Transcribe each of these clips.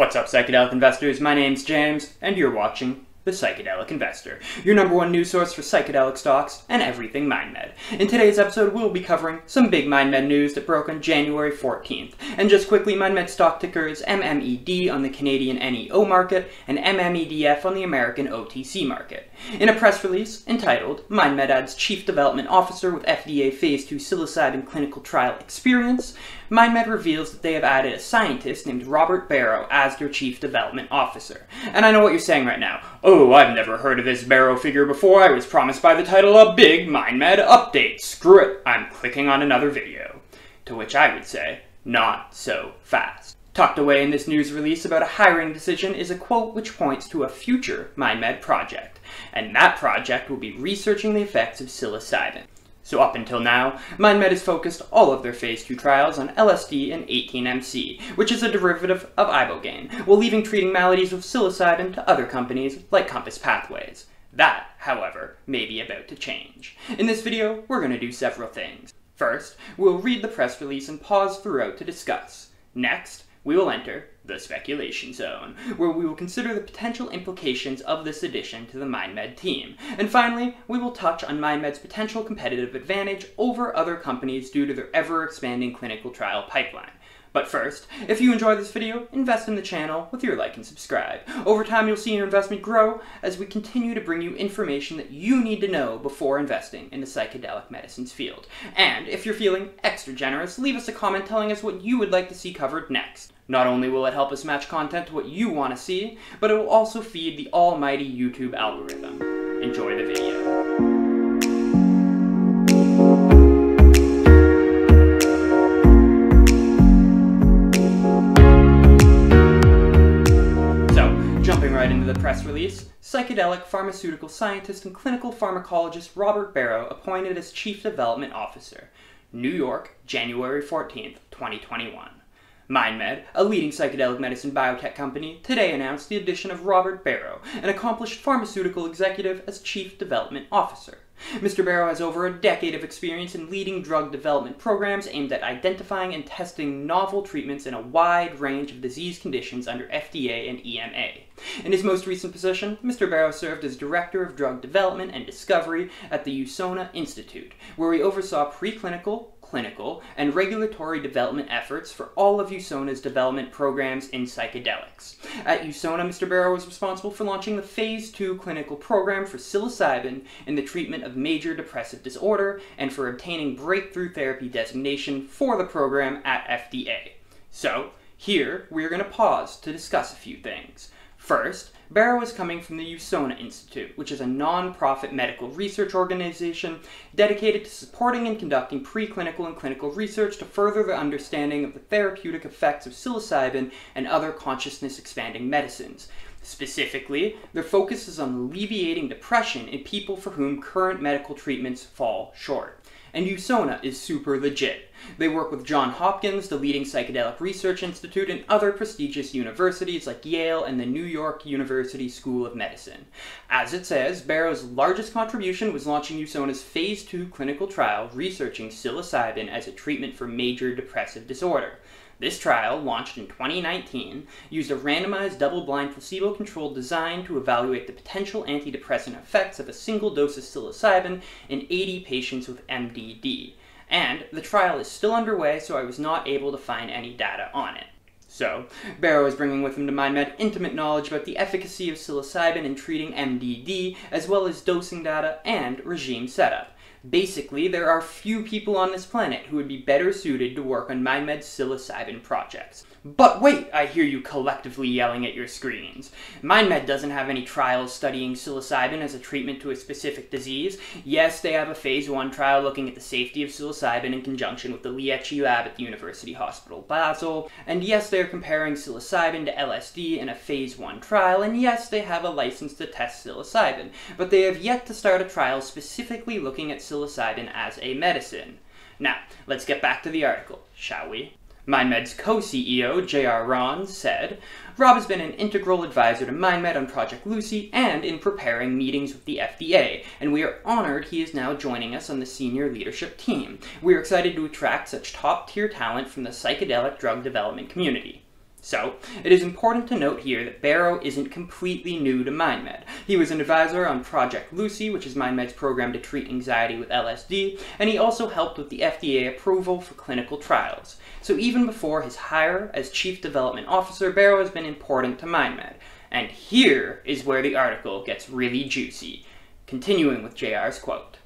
What's up, psychedelic investors? My name's James, and you're watching The Psychedelic Investor, your #1 news source for psychedelic stocks and everything MindMed. In today's episode, we'll be covering some big MindMed news that broke on January 14th. And just quickly, MindMed stock ticker is MMED on the Canadian NEO market and MMEDF on the American OTC market. In a press release entitled, MindMed adds Chief Development Officer with FDA Phase 2 psilocybin clinical trial experience, MindMed reveals that they have added a scientist named Robert Barrow as their Chief Development Officer. And I know what you're saying right now. Oh, I've never heard of this Barrow figure before. I was promised by the title a big MindMed update. Screw it, I'm clicking on another video. To which I would say, not so fast. Tucked away in this news release about a hiring decision is a quote which points to a future MindMed project, and that project will be researching the effects of psilocybin. So up until now, MindMed has focused all of their Phase 2 trials on LSD and 18-MC, which is a derivative of ibogaine, while leaving treating maladies with psilocybin to other companies like Compass Pathways. That, however, may be about to change. In this video, we're going to do several things. First, we'll read the press release and pause throughout to discuss. Next, we will enter the speculation zone, where we will consider the potential implications of this addition to the MindMed team. And finally, we will touch on MindMed's potential competitive advantage over other companies due to their ever-expanding clinical trial pipeline. But first, if you enjoy this video, invest in the channel with your like and subscribe. Over time, you'll see your investment grow as we continue to bring you information that you need to know before investing in the psychedelic medicines field. And if you're feeling extra generous, leave us a comment telling us what you would like to see covered next. Not only will it help us match content to what you want to see, but it will also feed the almighty YouTube algorithm. Enjoy the video. Into the press release, psychedelic pharmaceutical scientist and clinical pharmacologist Robert Barrow appointed as Chief Development Officer. New York, January 14th, 2021. MindMed, a leading psychedelic medicine biotech company, today announced the addition of Robert Barrow, an accomplished pharmaceutical executive, as Chief Development Officer. Mr. Barrow has over a decade of experience in leading drug development programs aimed at identifying and testing novel treatments in a wide range of disease conditions under FDA and EMA. In his most recent position, Mr. Barrow served as Director of Drug Development and Discovery at the Usona Institute, where he oversaw preclinical, clinical, and regulatory development efforts for all of Usona's development programs in psychedelics. At Usona, Mr. Barrow was responsible for launching the Phase 2 clinical program for psilocybin in the treatment of major depressive disorder and for obtaining breakthrough therapy designation for the program at FDA. So, here we are going to pause to discuss a few things. First, Barrow is coming from the Usona Institute, which is a non-profit medical research organization dedicated to supporting and conducting preclinical and clinical research to further the understanding of the therapeutic effects of psilocybin and other consciousness-expanding medicines. Specifically, their focus is on alleviating depression in people for whom current medical treatments fall short. And Usona is super legit. They work with Johns Hopkins, the leading psychedelic research institute, and other prestigious universities like Yale and the New York University School of Medicine. As it says, Barrow's largest contribution was launching Usona's Phase 2 clinical trial researching psilocybin as a treatment for major depressive disorder. This trial, launched in 2019, used a randomized double-blind placebo-controlled design to evaluate the potential antidepressant effects of a single dose of psilocybin in 80 patients with MDD. And the trial is still underway, so I was not able to find any data on it. So, Barrow is bringing with him to MindMed intimate knowledge about the efficacy of psilocybin in treating MDD, as well as dosing data and regime setup. Basically, there are few people on this planet who would be better suited to work on MindMed's psilocybin projects. But wait, I hear you collectively yelling at your screens. MindMed doesn't have any trials studying psilocybin as a treatment to a specific disease. Yes, they have a Phase 1 trial looking at the safety of psilocybin in conjunction with the Liechti Lab at the University Hospital Basel. And yes, they are comparing psilocybin to LSD in a Phase 1 trial. And yes, they have a license to test psilocybin. But they have yet to start a trial specifically looking at psilocybin as a medicine. Now, let's get back to the article, shall we? MindMed's co-CEO, J.R. Rahn, said, Rob has been an integral advisor to MindMed on Project Lucy and in preparing meetings with the FDA, and we are honored he is now joining us on the senior leadership team. We are excited to attract such top-tier talent from the psychedelic drug development community. So, it is important to note here that Barrow isn't completely new to MindMed. He was an advisor on Project Lucy, which is MindMed's program to treat anxiety with LSD, and he also helped with the FDA approval for clinical trials. So even before his hire as Chief Development Officer, Barrow has been important to MindMed. And here is where the article gets really juicy. Continuing with JR's quote.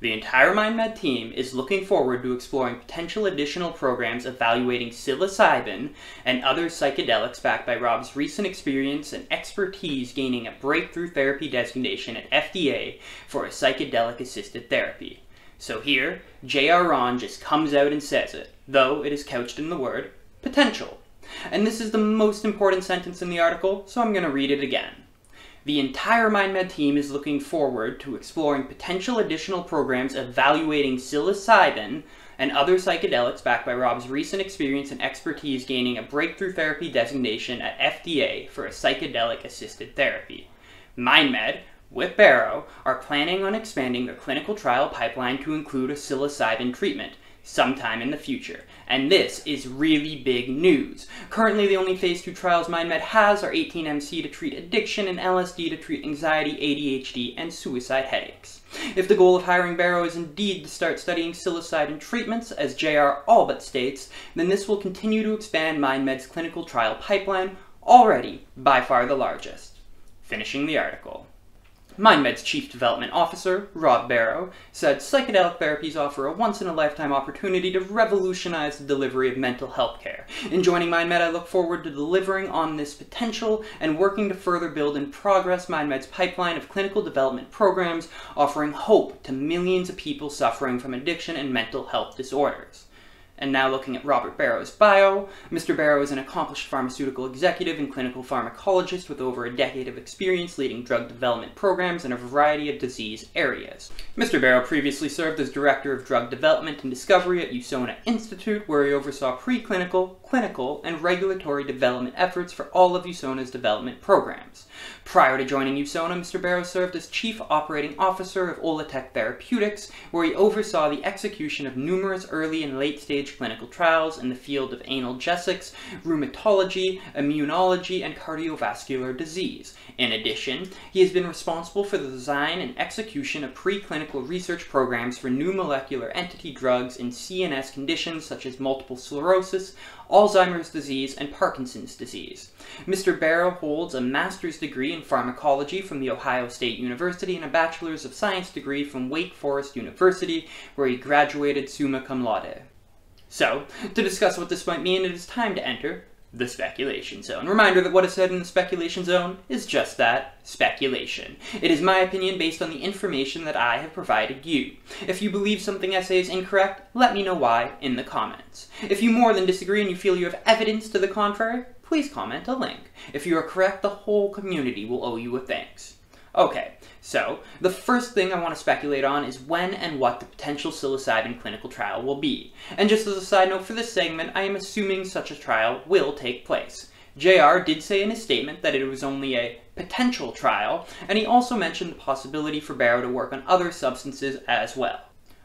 The entire MindMed team is looking forward to exploring potential additional programs evaluating psilocybin and other psychedelics backed by Rob's recent experience and expertise gaining a breakthrough therapy designation at FDA for a psychedelic-assisted therapy. So here, J.R. Rahn just comes out and says it, though it is couched in the word potential. And this is the most important sentence in the article, so I'm going to read it again. The entire MindMed team is looking forward to exploring potential additional programs evaluating psilocybin and other psychedelics backed by Rob's recent experience and expertise gaining a breakthrough therapy designation at FDA for a psychedelic-assisted therapy. MindMed, with Barrow, are planning on expanding their clinical trial pipeline to include a psilocybin treatment sometime in the future. And this is really big news. Currently, the only phase 2 trials MindMed has are 18-MC to treat addiction and LSD to treat anxiety, ADHD, and suicide headaches. If the goal of hiring Barrow is indeed to start studying psilocybin treatments, as JR all but states, then this will continue to expand MindMed's clinical trial pipeline, already by far the largest. Finishing the article. MindMed's Chief Development Officer, Rob Barrow, said psychedelic therapies offer a once-in-a-lifetime opportunity to revolutionize the delivery of mental health care. In joining MindMed, I look forward to delivering on this potential and working to further build and progress MindMed's pipeline of clinical development programs, offering hope to millions of people suffering from addiction and mental health disorders. And now looking at Robert Barrow's bio, Mr. Barrow is an accomplished pharmaceutical executive and clinical pharmacologist with over a decade of experience leading drug development programs in a variety of disease areas. Mr. Barrow previously served as Director of Drug Development and Discovery at Usona Institute, where he oversaw preclinical, clinical, and regulatory development efforts for all of Usona's development programs. Prior to joining Usona, Mr. Barrow served as Chief Operating Officer of Olatec Therapeutics, where he oversaw the execution of numerous early and late-stage clinical trials in the field of analgesics, rheumatology, immunology, and cardiovascular disease. In addition, he has been responsible for the design and execution of preclinical research programs for new molecular entity drugs in CNS conditions such as multiple sclerosis, Alzheimer's disease, and Parkinson's disease. Mr. Barrow holds a master's degree in pharmacology from The Ohio State University and a bachelor's of science degree from Wake Forest University, where he graduated summa cum laude. So, to discuss what this might mean, it is time to enter the speculation zone. Reminder that what is said in the speculation zone is just that, speculation. It is my opinion based on the information that I have provided you. If you believe something I say is incorrect, let me know why in the comments. If you more than disagree and you feel you have evidence to the contrary, please comment a link. If you are correct, the whole community will owe you a thanks. Okay, so the first thing I want to speculate on is when and what the potential psilocybin clinical trial will be. And just as a side note for this segment, I am assuming such a trial will take place. JR did say in his statement that it was only a potential trial, and he also mentioned the possibility for Barrow to work on other substances as well.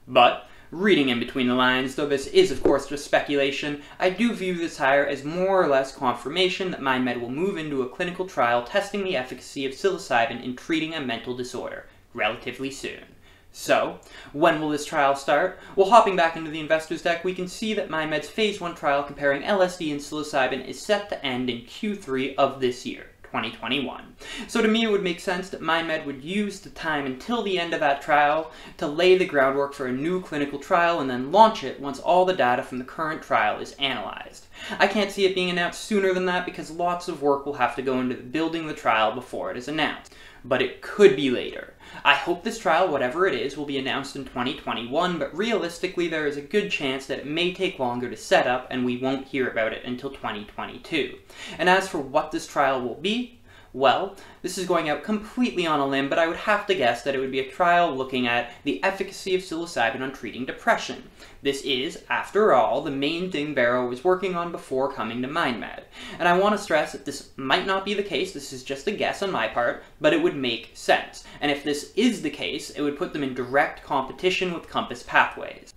But, reading in between the lines, though this is of course just speculation, I do view this hire as more or less confirmation that MindMed will move into a clinical trial testing the efficacy of psilocybin in treating a mental disorder relatively soon. So, when will this trial start? Well, hopping back into the investors deck, we can see that MindMed's phase 1 trial comparing LSD and psilocybin is set to end in Q3 of this year, 2021. So to me it would make sense that MindMed would use the time until the end of that trial to lay the groundwork for a new clinical trial and then launch it once all the data from the current trial is analyzed. I can't see it being announced sooner than that because lots of work will have to go into building the trial before it is announced. But it could be later. I hope this trial, whatever it is, will be announced in 2021, but realistically there is a good chance that it may take longer to set up and we won't hear about it until 2022. And as for what this trial will be, well, this is going out completely on a limb, but I would have to guess that it would be a trial looking at the efficacy of psilocybin on treating depression. This is, after all, the main thing Barrow was working on before coming to MindMed. And I want to stress that this might not be the case, this is just a guess on my part, but it would make sense. And if this is the case, it would put them in direct competition with Compass Pathways.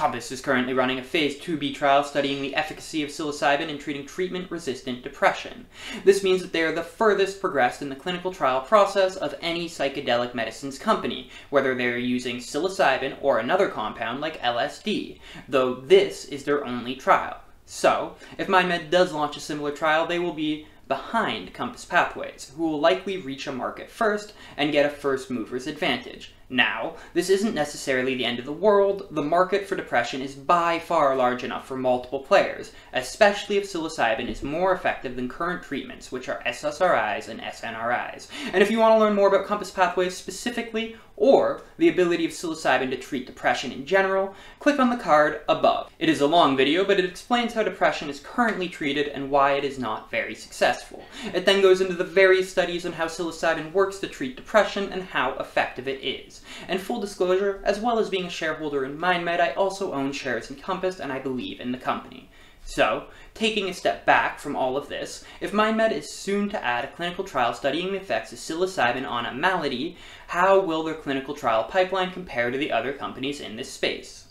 Compass is currently running a phase 2b trial studying the efficacy of psilocybin in treating treatment-resistant depression. This means that they are the furthest progressed in the clinical trial process of any psychedelic medicines company, whether they are using psilocybin or another compound like LSD, though this is their only trial. So, if MindMed does launch a similar trial, they will be behind Compass Pathways, who will likely reach a market first and get a first mover's advantage. Now, this isn't necessarily the end of the world. The market for depression is by far large enough for multiple players, especially if psilocybin is more effective than current treatments, which are SSRIs and SNRIs. And if you want to learn more about Compass Pathways specifically, or the ability of psilocybin to treat depression in general, click on the card above. It is a long video, but it explains how depression is currently treated and why it is not very successful. It then goes into the various studies on how psilocybin works to treat depression and how effective it is. And full disclosure, as well as being a shareholder in MindMed, I also own shares in Compass and I believe in the company. So, taking a step back from all of this, if MindMed is soon to add a clinical trial studying the effects of psilocybin on a malady, how will their clinical trial pipeline compare to the other companies in this space?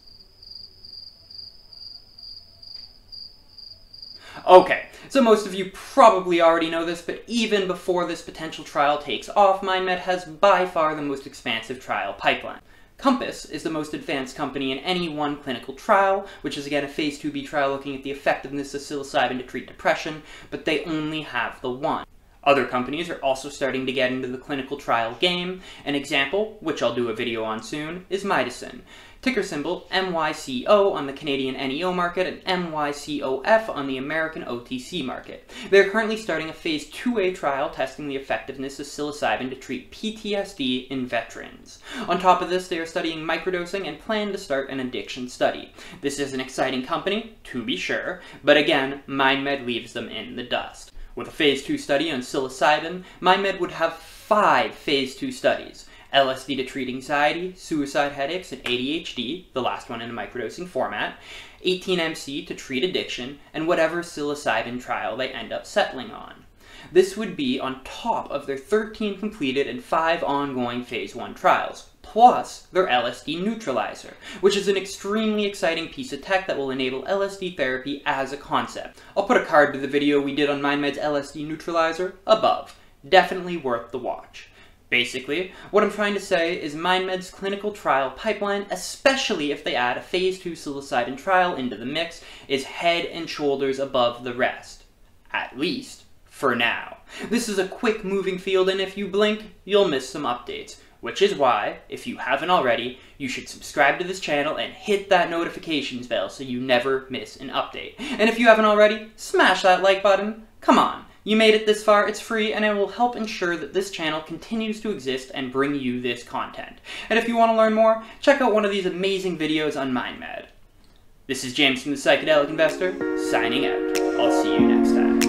Okay, so most of you probably already know this, but even before this potential trial takes off, MindMed has by far the most expansive trial pipeline. Compass is the most advanced company in any one clinical trial, which is again a phase 2b trial looking at the effectiveness of psilocybin to treat depression, but they only have the one. Other companies are also starting to get into the clinical trial game. An example, which I'll do a video on soon, is Midasin. Ticker symbol MYCO on the Canadian NEO market and MYCOF on the American OTC market. They are currently starting a phase 2A trial testing the effectiveness of psilocybin to treat PTSD in veterans. On top of this, they are studying microdosing and plan to start an addiction study. This is an exciting company, to be sure, but again, MindMed leaves them in the dust. With a phase 2 study on psilocybin, MindMed would have 5 phase 2 studies. LSD to treat anxiety, suicide headaches, and ADHD, the last one in a microdosing format, 18-MC to treat addiction, and whatever psilocybin trial they end up settling on. This would be on top of their 13 completed and 5 ongoing phase 1 trials, plus their LSD neutralizer, which is an extremely exciting piece of tech that will enable LSD therapy as a concept. I'll put a card to the video we did on MindMed's LSD neutralizer above. Definitely worth the watch. Basically, what I'm trying to say is MindMed's clinical trial pipeline, especially if they add a phase 2 psilocybin trial into the mix, is head and shoulders above the rest. At least, for now. This is a quick moving field, and if you blink, you'll miss some updates. Which is why, if you haven't already, you should subscribe to this channel and hit that notifications bell so you never miss an update. And if you haven't already, smash that like button. Come on. You made it this far, it's free, and it will help ensure that this channel continues to exist and bring you this content. And if you want to learn more, check out one of these amazing videos on MindMed. This is James from The Psychedelic Investor, signing out. I'll see you next time.